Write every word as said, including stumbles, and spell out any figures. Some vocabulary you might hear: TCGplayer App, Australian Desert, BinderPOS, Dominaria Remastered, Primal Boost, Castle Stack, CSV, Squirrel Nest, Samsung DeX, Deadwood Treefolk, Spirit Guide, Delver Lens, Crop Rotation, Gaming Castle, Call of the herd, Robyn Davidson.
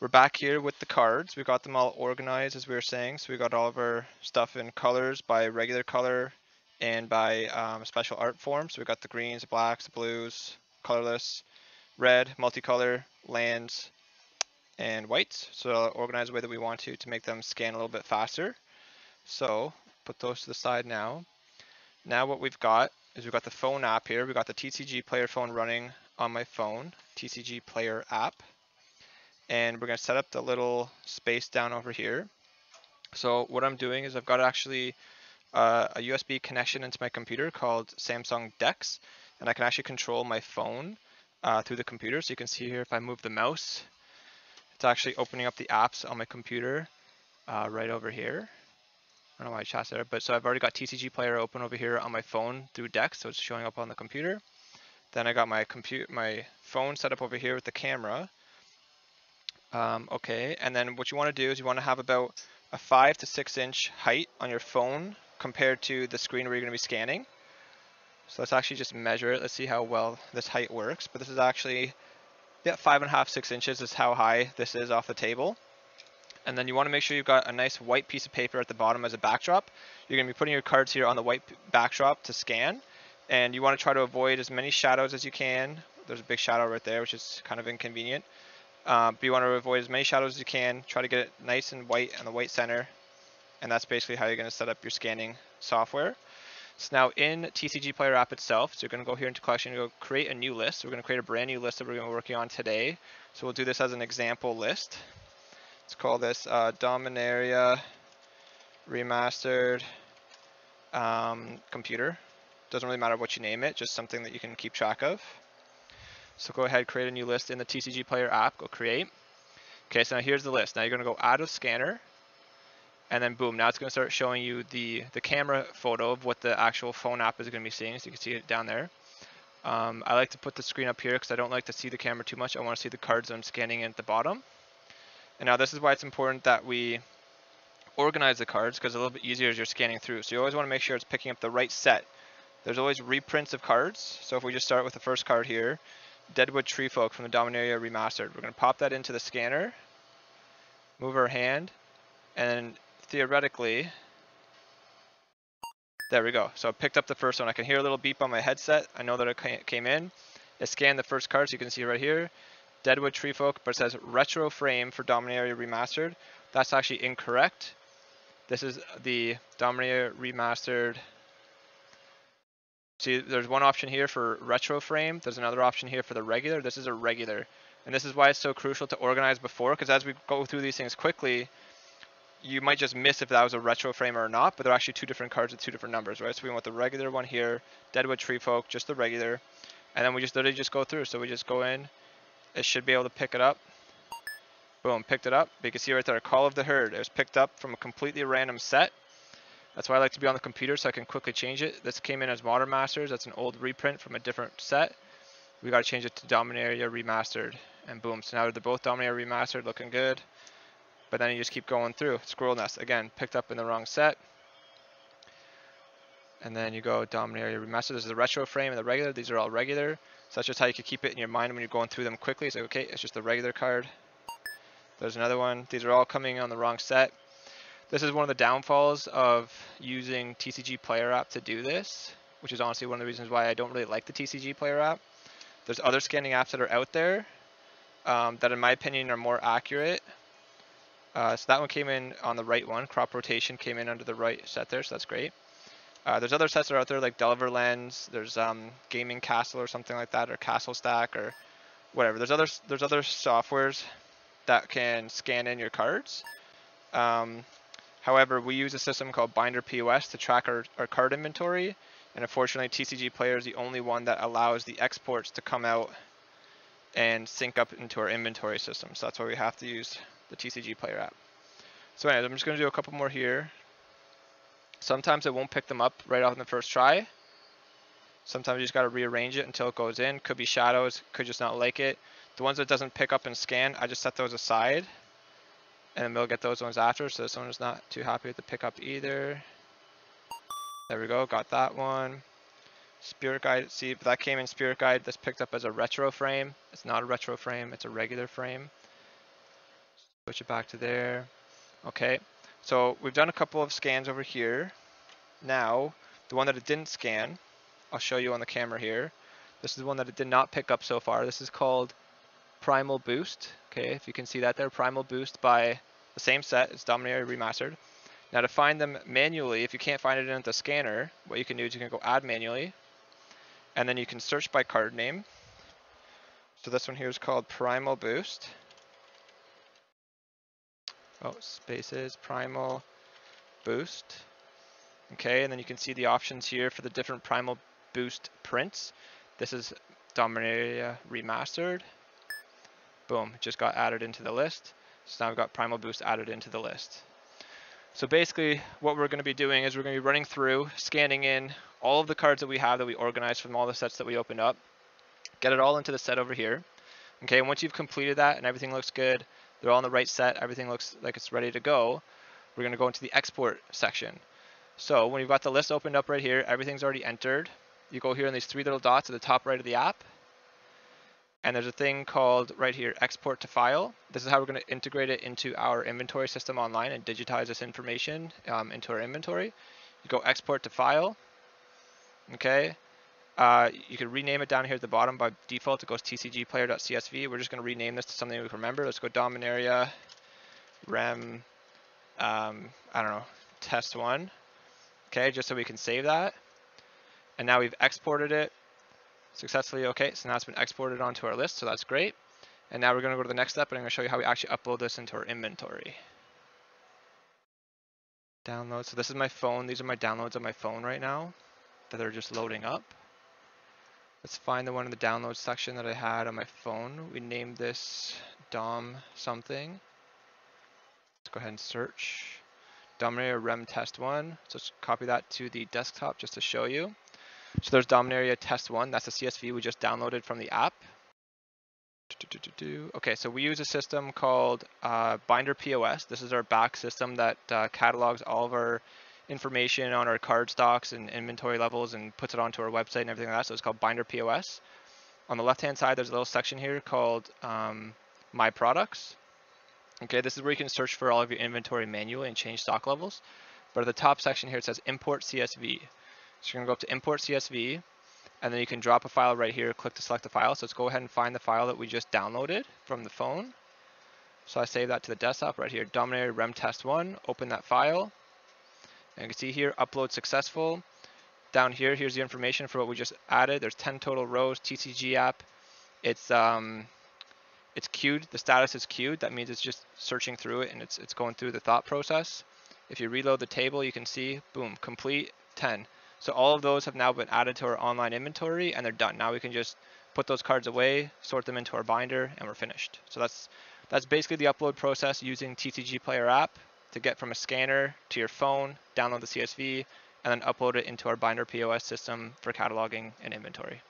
We're back here with the cards. We got them all organized, as we were saying. So we got all of our stuff in colors by regular color and by um, special art form. So we got the greens, the blacks, the blues, colorless, red, multicolor, lands, and whites. So I'll organize the way that we want to to make them scan a little bit faster. So put those to the side now. Now what we've got is we've got the phone app here. We've got the T C G Player phone running on my phone, T C G Player app. And we're going to set up the little space down over here. So what I'm doing is I've got actually uh, a U S B connection into my computer called Samsung DeX, and I can actually control my phone uh, through the computer. So you can see here, if I move the mouse, it's actually opening up the apps on my computer uh, right over here. I don't know why I chatted there, but so I've already got T C G Player open over here on my phone through DeX, so it's showing up on the computer. Then I got my compute, my phone set up over here with the camera. Um, okay, and then what you want to do is you want to have about a five to six inch height on your phone compared to the screen where you're going to be scanning. So let's actually just measure it. Let's see how well this height works. But this is actually, yeah, five and a half, six inches is how high this is off the table. And then you want to make sure you've got a nice white piece of paper at the bottom as a backdrop. You're going to be putting your cards here on the white backdrop to scan. And you want to try to avoid as many shadows as you can. There's a big shadow right there, which is kind of inconvenient. Uh, but you want to avoid as many shadows as you can, try to get it nice and white on the white center, and that's basically how you're going to set up your scanning software. So now in T C G Player app itself, so you're going to go here into collection and go create a new list. We're going to create a brand new list that we're going to be working on today. So we'll do this as an example list. Let's call this uh, Dominaria Remastered um, Computer. Doesn't really matter what you name it, just something that you can keep track of. So go ahead, create a new list in the T C G Player app, go create. Okay, so now here's the list. Now you're gonna go out of scanner, and then boom, now it's gonna start showing you the, the camera photo of what the actual phone app is gonna be seeing, so you can see it down there. Um, I like to put the screen up here because I don't like to see the camera too much. I wanna see the cards that I'm scanning in at the bottom. And now this is why it's important that we organize the cards, because it's a little bit easier as you're scanning through. So you always wanna make sure it's picking up the right set. There's always reprints of cards. So if we just start with the first card here, Deadwood Treefolk from the Dominaria Remastered. We're going to pop that into the scanner, move our hand, and theoretically, there we go. So I picked up the first one. I can hear a little beep on my headset. I know that it came in. It scanned the first card, so you can see right here, Deadwood Treefolk, but it says Retro Frame for Dominaria Remastered. That's actually incorrect. This is the Dominaria Remastered. See, there's one option here for retro frame. There's another option here for the regular. This is a regular. And this is why it's so crucial to organize before, because as we go through these things quickly, you might just miss if that was a retro frame or not, but they're actually two different cards with two different numbers, right? So we want the regular one here, Deadwood Treefolk, just the regular. And then we just literally just go through. So we just go in. It should be able to pick it up. Boom, picked it up. But you can see right there, Call of the Herd. It was picked up from a completely random set. That's why I like to be on the computer so I can quickly change it. This came in as Modern Masters. That's an old reprint from a different set. We got to change it to Dominaria Remastered. And boom, so now they're both Dominaria Remastered, looking good. But then you just keep going through. Squirrel Nest, again, picked up in the wrong set. And then you go Dominaria Remastered. This is the retro frame and the regular. These are all regular. So that's just how you can keep it in your mind when you're going through them quickly. It's like, okay, it's just the regular card. There's another one. These are all coming on the wrong set. This is one of the downfalls of using T C G Player app to do this, which is honestly one of the reasons why I don't really like the T C G Player app. There's other scanning apps that are out there um, that in my opinion are more accurate. Uh, so that one came in on the right one. Crop Rotation came in under the right set there, so that's great. Uh, there's other sets that are out there like Delver Lens, there's um, Gaming Castle or something like that, or Castle Stack or whatever. There's other, there's other softwares that can scan in your cards. Um, However, we use a system called BinderPOS to track our, our card inventory, and unfortunately T C G Player is the only one that allows the exports to come out and sync up into our inventory system. So that's why we have to use the T C G Player app. So anyways, I'm just going to do a couple more here. Sometimes it won't pick them up right off in the first try. Sometimes you just got to rearrange it until it goes in. Could be shadows, could just not like it. The ones that doesn't pick up and scan, I just set those aside. And then we'll get those ones after, so this one is not too happy with the pickup either. There we go, got that one. Spirit Guide, see, but that came in Spirit Guide. That's picked up as a retro frame. It's not a retro frame, it's a regular frame. Switch it back to there. Okay, so we've done a couple of scans over here. Now, the one that it didn't scan, I'll show you on the camera here. This is the one that it did not pick up so far. This is called Primal Boost. Okay, if you can see that there, Primal Boost by the same set, it's Dominaria Remastered. Now to find them manually, if you can't find it in the scanner, what you can do is you can go add manually, and then you can search by card name. So this one here is called Primal Boost. Oh, spaces, Primal Boost. Okay, and then you can see the options here for the different Primal Boost prints. This is Dominaria Remastered. Boom, just got added into the list. So now I've got Primal Boost added into the list. So basically what we're going to be doing is we're going to be running through, scanning in all of the cards that we have that we organized from all the sets that we opened up, get it all into the set over here. Okay, and once you've completed that and everything looks good, they're all in the right set, everything looks like it's ready to go, we're going to go into the export section. So when you've got the list opened up right here, everything's already entered. You go here in these three little dots at the top right of the app, and there's a thing called right here, export to file. This is how we're going to integrate it into our inventory system online and digitize this information um, into our inventory. You go export to file. Okay. Uh, you can rename it down here at the bottom. By default, it goes T C G player dot C S V. We're just going to rename this to something we can remember. Let's go Dominaria Rem, um, I don't know, test one. Okay, just so we can save that. And now we've exported it successfully. Okay, so now it's been exported onto our list, so that's great. And now we're going to go to the next step, and I'm going to show you how we actually upload this into our inventory. Download. So this is my phone. These are my downloads on my phone right now that are just loading up. Let's find the one in the download section that I had on my phone. We named this Dom something. Let's go ahead and search Dominaria Rem Test one. So let's copy that to the desktop just to show you. So there's Dominaria Test one. That's the C S V we just downloaded from the app. Okay, so we use a system called uh, BinderPOS. This is our back system that uh, catalogs all of our information on our card stocks and inventory levels and puts it onto our website and everything like that. So it's called BinderPOS. On the left-hand side, there's a little section here called um, My Products. Okay, this is where you can search for all of your inventory manually and change stock levels. But at the top section here, it says Import C S V. So you're gonna go up to Import C S V, and then you can drop a file right here, click to select the file. So let's go ahead and find the file that we just downloaded from the phone. So I save that to the desktop right here, Dominaria Rem Test one, open that file. And you can see here, upload successful. Down here, here's the information for what we just added. There's ten total rows, T C G app. It's, um, it's queued, the status is queued. That means it's just searching through it and it's, it's going through the thought process. If you reload the table, you can see, boom, complete ten. So all of those have now been added to our online inventory and they're done. Now we can just put those cards away, sort them into our binder, and we're finished. So that's that's basically the upload process using T C G Player app to get from a scanner to your phone, download the C S V, and then upload it into our BinderPOS system for cataloging and inventory.